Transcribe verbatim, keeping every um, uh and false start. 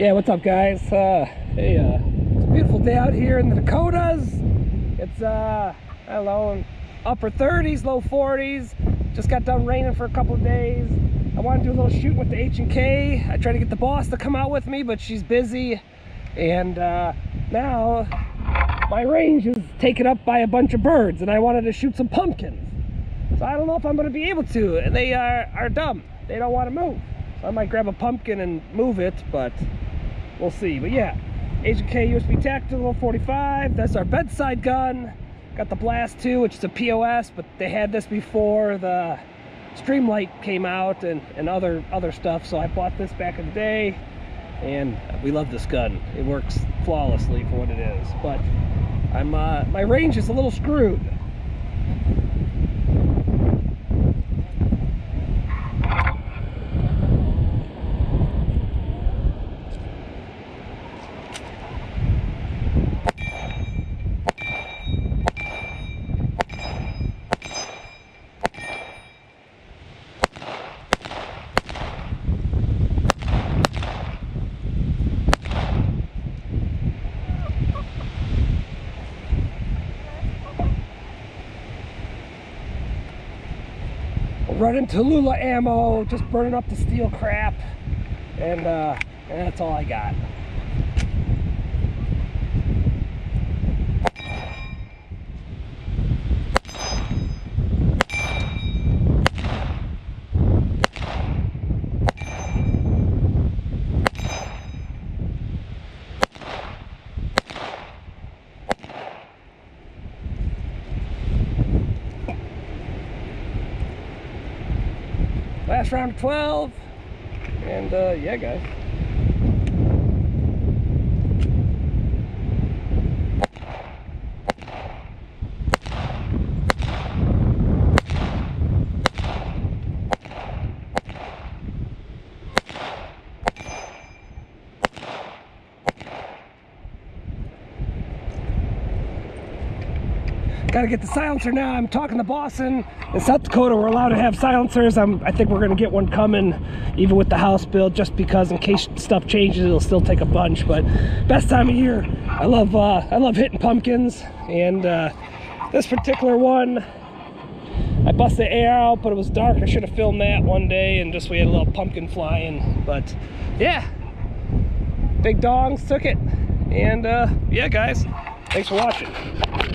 Yeah, what's up guys? Uh, hey, uh, it's a beautiful day out here in the Dakotas. It's, uh, I don't know, upper thirties, low forties. Just got done raining for a couple of days. I want to do a little shoot with the H K. I tried to get the boss to come out with me, but she's busy. And uh, now my range is taken up by a bunch of birds, and I wanted to shoot some pumpkins. So I don't know if I'm going to be able to, and they are, are dumb. They don't want to move. So I might grab a pumpkin and move it, but we'll see. But yeah, H K U S P Tactical forty-five, that's our bedside gun. Got the Blast two, which is a P O S, but they had this before the Streamlight came out and, and other, other stuff, so I bought this back in the day. And we love this gun. It works flawlessly for what it is, but I'm uh, my range is a little screwed. Running Tallulah Ammo, just burning up the steel crap, and, uh, and that's all I got. Last round of twelve, and uh, yeah guys. Gotta get the silencer now. I'm talking to Boston. In South Dakota, we're allowed to have silencers. I'm, I think we're gonna get one coming, even with the house build, just because in case stuff changes, it'll still take a bunch. But best time of year. I love, uh, I love hitting pumpkins, and uh, this particular one, I bust the air out, but it was dark. I should have filmed that one day, and just we had a little pumpkin flying. But yeah, big dongs took it, and uh, yeah, guys, thanks for watching.